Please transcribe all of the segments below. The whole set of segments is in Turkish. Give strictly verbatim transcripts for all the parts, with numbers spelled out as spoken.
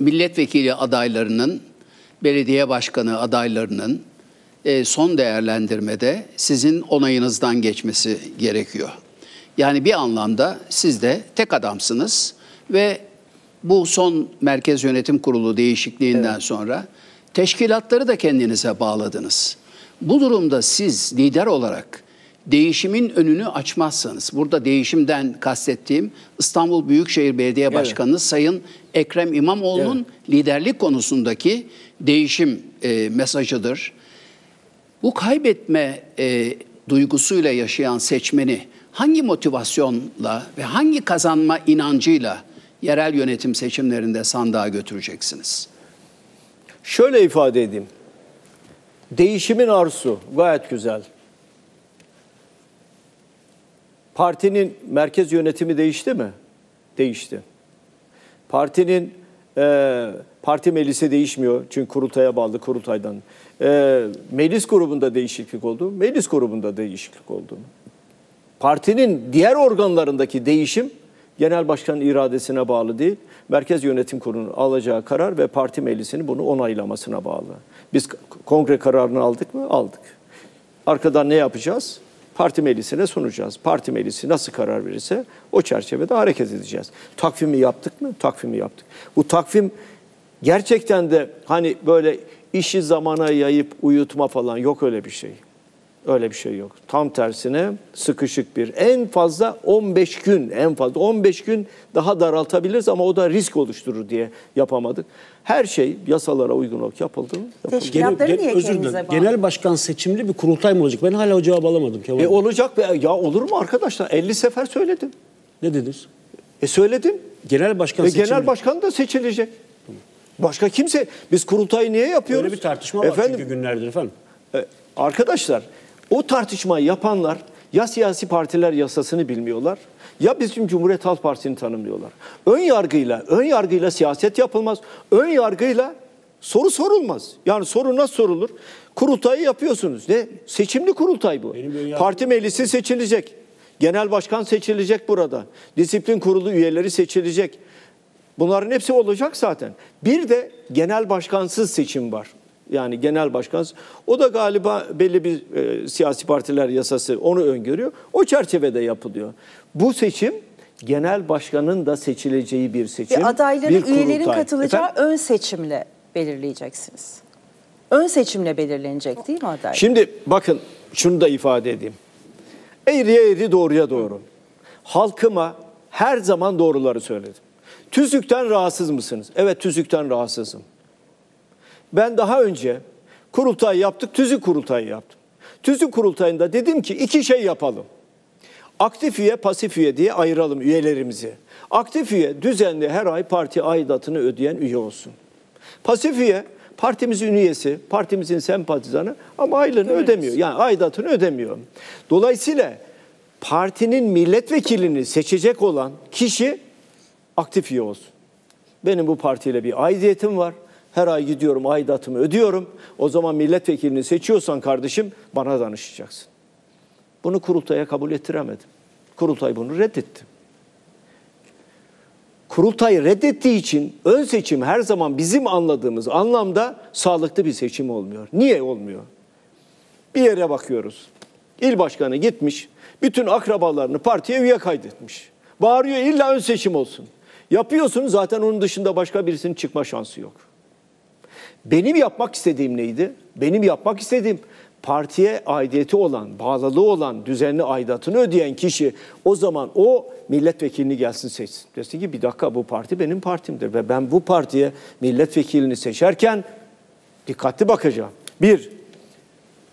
milletvekili adaylarının, belediye başkanı adaylarının son değerlendirmede sizin onayınızdan geçmesi gerekiyor. Yani bir anlamda siz de tek adamsınız ve bu son Merkez Yönetim Kurulu değişikliğinden evet. sonra teşkilatları da kendinize bağladınız. Bu durumda siz lider olarak değişimin önünü açmazsanız, burada değişimden kastettiğim İstanbul Büyükşehir Belediye Başkanı evet. Sayın Ekrem İmamoğlu'nun evet. liderlik konusundaki değişim e, mesajıdır. Bu kaybetme e, duygusuyla yaşayan seçmeni hangi motivasyonla ve hangi kazanma inancıyla yerel yönetim seçimlerinde sandığa götüreceksiniz? Şöyle ifade edeyim. Değişimin arzusu gayet güzel. Partinin merkez yönetimi değişti mi? Değişti. Partinin e, parti meclisi değişmiyor çünkü kurultaya bağlı, kurultaydan. E, meclis grubunda değişiklik oldu, meclis grubunda değişiklik oldu. Partinin diğer organlarındaki değişim genel başkanın iradesine bağlı değil, merkez yönetim kurulunun alacağı karar ve parti meclisinin bunu onaylamasına bağlı. Biz kongre kararını aldık mı? Aldık. Arkadan ne yapacağız? Parti meclisine sunacağız. Parti meclisi nasıl karar verirse o çerçevede hareket edeceğiz. Takvimi yaptık mı? Takvimi yaptık. Bu takvim gerçekten de hani böyle işi zamana yayıp uyutma falan, yok öyle bir şey. Öyle bir şey yok. Tam tersine sıkışık bir. En fazla on beş gün, en fazla on beş gün daha daraltabiliriz ama o da risk oluşturur diye yapamadık. Her şey yasalara uygun olarak yapıldı. Teşkilatları niye kendinize bağlı? Genel başkan seçimli bir kurultay mı olacak? Ben hala o cevabı alamadım. E olacak. Ya olur mu arkadaşlar? elli sefer söyledim. Ne dediniz? E söyledim. Genel başkan seçimli. Genel başkan da seçilecek. Başka kimse. Biz kurultayı niye yapıyoruz? Öyle bir tartışma var çünkü günlerdir efendim. E, arkadaşlar... O tartışmayı yapanlar ya siyasi partiler yasasını bilmiyorlar ya bizim Cumhuriyet Halk Partisi'ni tanımlıyorlar. Ön yargıyla, ön yargıyla siyaset yapılmaz. Ön yargıyla soru sorulmaz. Yani soru nasıl sorulur? Kurultayı yapıyorsunuz. Ne? Seçimli kurultay bu. Parti meclisi seçilecek. Genel başkan seçilecek burada. Disiplin kurulu üyeleri seçilecek. Bunların hepsi olacak zaten. Bir de genel başkansız seçim var. Yani genel başkan, o da galiba belli bir e, siyasi partiler yasası onu öngörüyor. O çerçevede yapılıyor. Bu seçim genel başkanın da seçileceği bir seçim. Ve adayları, bir üyelerin katılacağı efendim? Ön seçimle belirleyeceksiniz. Ön seçimle belirlenecek değil mi aday? Şimdi bakın şunu da ifade edeyim. Eğriye eğri doğruya doğru. Halkıma her zaman doğruları söyledim. TÜZÜK'ten rahatsız mısınız? Evet, TÜZÜK'ten rahatsızım. Ben daha önce kurultay yaptık, TÜZÜK kurultayı yaptım. TÜZÜK kurultayında dedim ki iki şey yapalım. Aktif üye, pasif üye diye ayıralım üyelerimizi. Aktif üye düzenli her ay parti aidatını ödeyen üye olsun. Pasif üye partimizin üyesi, partimizin sempatizanı ama aylığını evet. ödemiyor. Yani aidatını ödemiyor. Dolayısıyla partinin milletvekilini seçecek olan kişi aktif üye olsun. Benim bu partiyle bir aidiyetim var. Her ay gidiyorum, aidatımı ödüyorum. O zaman milletvekilini seçiyorsan kardeşim bana danışacaksın. Bunu kurultaya kabul ettiremedim. Kurultay bunu reddetti. Kurultay reddettiği için ön seçim her zaman bizim anladığımız anlamda sağlıklı bir seçim olmuyor. Niye olmuyor? Bir yere bakıyoruz. İl başkanı gitmiş, bütün akrabalarını partiye üye kaydetmiş. Bağırıyor illa ön seçim olsun. Yapıyorsun, zaten onun dışında başka birisinin çıkma şansı yok. Benim yapmak istediğim neydi? Benim yapmak istediğim partiye aidiyeti olan, bağlılığı olan, düzenli aidatını ödeyen kişi o zaman o milletvekilini gelsin seçsin. Desin ki bir dakika, bu parti benim partimdir ve ben bu partiye milletvekilini seçerken dikkatli bakacağım. Bir,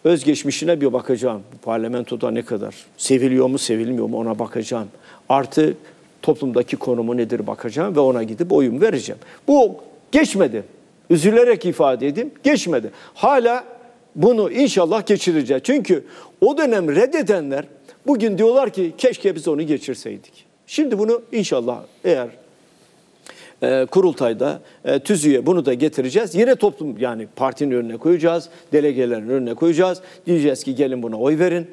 özgeçmişine bir bakacağım. Parlamentoda ne kadar? Seviliyor mu, sevilmiyor mu ona bakacağım. Artı toplumdaki konumu nedir bakacağım ve ona gidip oyum vereceğim. Bu geçmedi. Üzülerek ifade edeyim, geçmedi. Hala bunu inşallah geçireceğiz. Çünkü o dönem reddedenler bugün diyorlar ki keşke biz onu geçirseydik. Şimdi bunu inşallah eğer e, kurultayda e, tüzüğe bunu da getireceğiz. Yine toplum, yani partinin önüne koyacağız, delegelerin önüne koyacağız. Diyeceğiz ki gelin buna oy verin.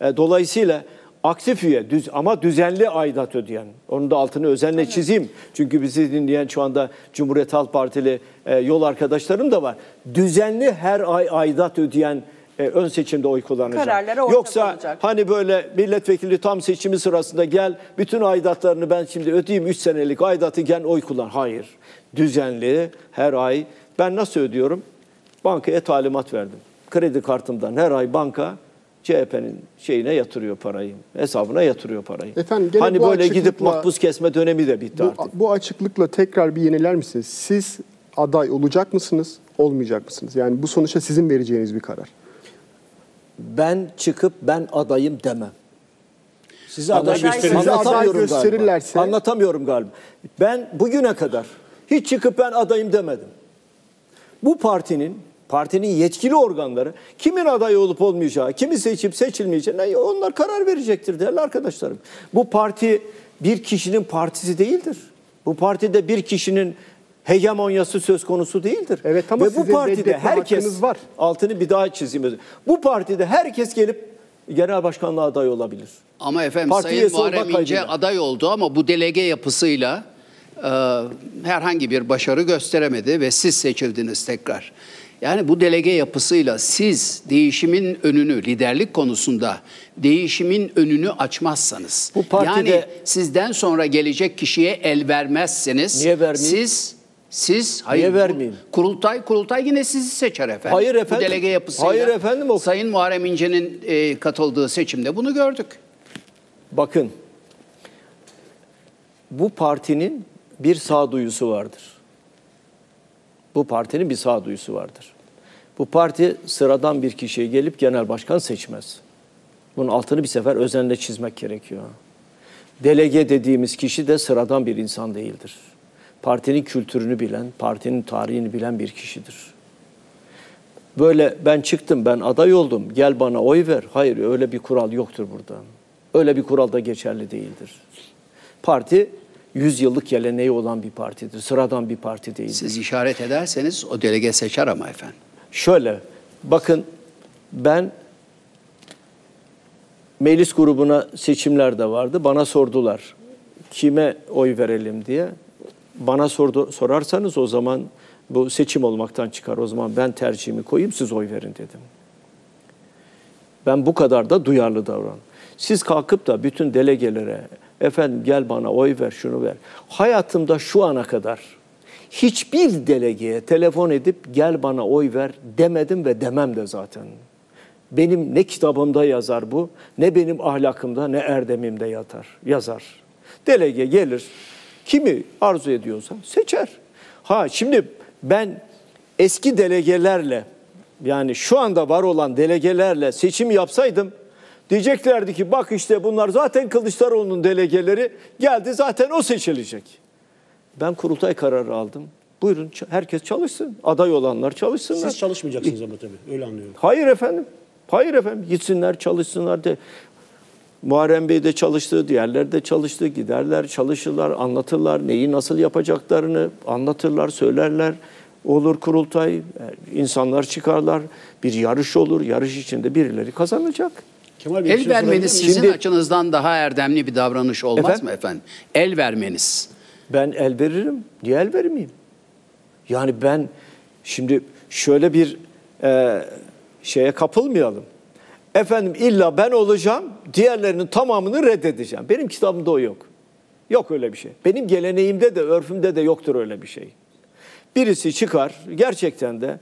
E, dolayısıyla aktif üye düz ama düzenli aidat ödeyen. Onun da altını özenle evet. çizeyim. Çünkü bizi dinleyen şu anda Cumhuriyet Halk Partili e, yol arkadaşlarım da var. Düzenli her ay aidat ödeyen e, ön seçimde oy kullanacak. Yoksa olacak. Hani böyle milletvekili tam seçimi sırasında gel bütün aidatlarını ben şimdi ödeyeyim üç senelik aidatı gel oy kullan. Hayır. Düzenli her ay. Ben nasıl ödüyorum? Bankaya talimat verdim. Kredi kartımdan her ay banka C H P'nin şeyine yatırıyor parayı. Hesabına yatırıyor parayı. Efendim, hani böyle gidip makbuz kesme dönemi de bitti bu, artık. Bu açıklıkla tekrar bir yeniler misiniz? Siz aday olacak mısınız, olmayacak mısınız? Yani bu sonuçta sizin vereceğiniz bir karar. Ben çıkıp ben adayım demem. Size aday, aday, aday gösterirlerse. Galiba. Anlatamıyorum galiba. Ben bugüne kadar hiç çıkıp ben adayım demedim. Bu partinin Partinin yetkili organları kimin aday olup olmayacağı, kimi seçip seçilmeyeceğine onlar karar verecektir değerli arkadaşlarım. Bu parti bir kişinin partisi değildir. Bu partide bir kişinin hegemonyası söz konusu değildir. Evet, ama ve bu partide herkes var. Altını bir daha çizeyim. Bu partide herkes gelip genel başkanlığa aday olabilir. Ama efendim Sayın Muharrem İnce aday oldu ama bu delege yapısıyla e, herhangi bir başarı gösteremedi ve siz seçildiniz tekrar. Yani bu delege yapısıyla siz değişimin önünü, liderlik konusunda değişimin önünü açmazsanız, bu partide, yani sizden sonra gelecek kişiye el vermezseniz, niye vermeyeyim? siz, siz, hayır, niye vermeyeyim? kurultay, kurultay yine sizi seçer efendim. Hayır efendim. Bu delege yapısıyla, hayır efendim, o... Sayın Muharrem İnce'nin e, katıldığı seçimde bunu gördük. Bakın, bu partinin bir sağduyusu vardır. Bu partinin bir sağduyusu vardır. Bu parti sıradan bir kişiye gelip genel başkan seçmez. Bunun altını bir sefer özenle çizmek gerekiyor. Delege dediğimiz kişi de sıradan bir insan değildir. Partinin kültürünü bilen, partinin tarihini bilen bir kişidir. Böyle ben çıktım, ben aday oldum, gel bana oy ver. Hayır, öyle bir kural yoktur burada. Öyle bir kural da geçerli değildir. Parti... yüz yıllık geleneği olan bir partidir. Sıradan bir parti değildir. Siz işaret ederseniz o delege seçer ama efendim. Şöyle, bakın ben meclis grubuna seçimler de vardı. Bana sordular kime oy verelim diye. Bana sordu, sorarsanız o zaman bu seçim olmaktan çıkar. O zaman ben tercihimi koyayım siz oy verin dedim. Ben bu kadar da duyarlı davrandım. Siz kalkıp da bütün delegelere... Efendim gel bana oy ver, şunu ver. Hayatımda şu ana kadar hiçbir delegeye telefon edip gel bana oy ver demedim ve demem de zaten. Benim ne kitabımda yazar bu, ne benim ahlakımda, ne erdemimde yatar, yazar. Delege gelir, kimi arzu ediyorsa seçer. Ha şimdi ben eski delegelerle, yani şu anda var olan delegelerle seçim yapsaydım, diyeceklerdi ki bak işte bunlar zaten Kılıçdaroğlu'nun delegeleri geldi zaten o seçilecek. Ben kurultay kararı aldım. Buyurun herkes çalışsın. Aday olanlar çalışsınlar. Siz çalışmayacaksınız ama tabii öyle anlıyorum. Hayır efendim. Hayır efendim. Gitsinler çalışsınlar de. Muharrem Bey de çalıştı, diğerler de çalıştı. Giderler, çalışırlar, anlatırlar. Neyi nasıl yapacaklarını anlatırlar, söylerler. Olur kurultay, insanlar çıkarlar. Bir yarış olur. Yarış içinde birileri kazanacak. Bey, el vermeniz sizin Şimdi, açınızdan daha erdemli bir davranış olmaz efendim? mı efendim? El vermeniz. Ben el veririm. Niye el vermeyeyim? Yani ben şimdi şöyle bir e, şeye kapılmayalım. Efendim illa ben olacağım, diğerlerinin tamamını reddedeceğim. Benim kitabımda o yok. Yok öyle bir şey. Benim geleneğimde de, örfümde de yoktur öyle bir şey. Birisi çıkar, gerçekten de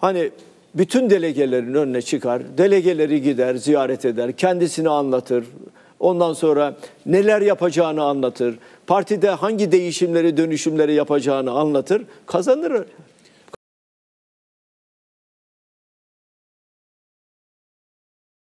hani... Bütün delegelerin önüne çıkar, delegeleri gider, ziyaret eder, kendisini anlatır. Ondan sonra neler yapacağını anlatır, partide hangi değişimleri, dönüşümleri yapacağını anlatır, kazanır.